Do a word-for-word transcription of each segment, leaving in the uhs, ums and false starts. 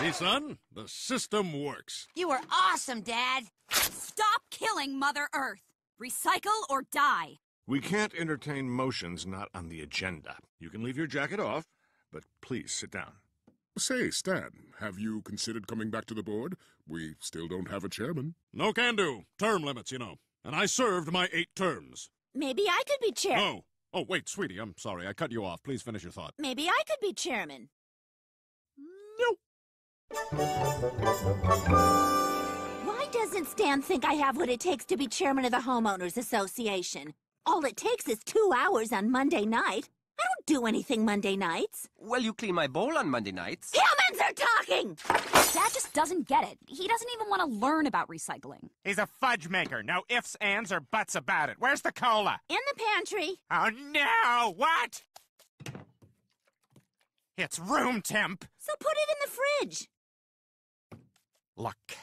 See, son? The system works. You are awesome, Dad. Stop killing Mother Earth. Recycle or die. We can't entertain motions not on the agenda. You can leave your jacket off, but please sit down. Say, Stan, have you considered coming back to the board? We still don't have a chairman. No can do. Term limits, you know. And I served my eight terms. Maybe I could be chair. No. Oh, wait, sweetie, I'm sorry. I cut you off. Please finish your thought. Maybe I could be chairman. No. Why doesn't Stan think I have what it takes to be chairman of the Homeowners' Association? All it takes is two hours on Monday night. I don't do anything Monday nights. Well, you clean my bowl on Monday nights. Humans are talking! Dad just doesn't get it. He doesn't even want to learn about recycling. He's a fudge maker. No ifs, ands, or buts about it. Where's the cola? In the pantry. Oh, no! What? It's room temp. So put it in the fridge. Look,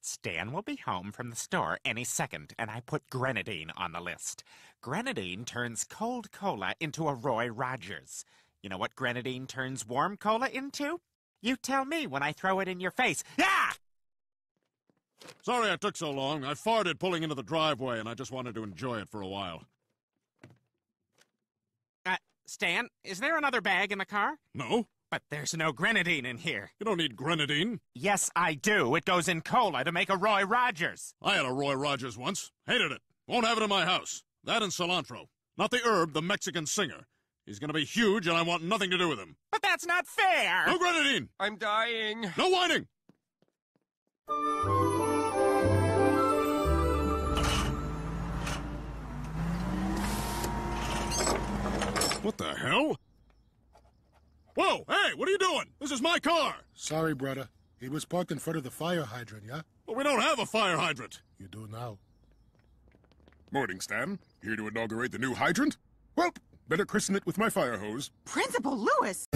Stan will be home from the store any second, and I put grenadine on the list. Grenadine turns cold cola into a Roy Rogers. You know what grenadine turns warm cola into? You tell me when I throw it in your face. Yeah! Sorry I took so long. I farted pulling into the driveway, and I just wanted to enjoy it for a while. Uh, Stan, is there another bag in the car? No. But there's no grenadine in here. You don't need grenadine. Yes, I do. It goes in cola to make a Roy Rogers. I had a Roy Rogers once. Hated it. Won't have it in my house. That and cilantro. Not the herb, the Mexican singer. He's gonna be huge, and I want nothing to do with him. But that's not fair! No grenadine! I'm dying. No whining! What the hell? Whoa, hey, what are you doing? This is my car. Sorry, brother. It was parked in front of the fire hydrant, yeah? But we don't have a fire hydrant. You do now. Morning, Stan. Here to inaugurate the new hydrant? Well, better christen it with my fire hose. Principal Lewis!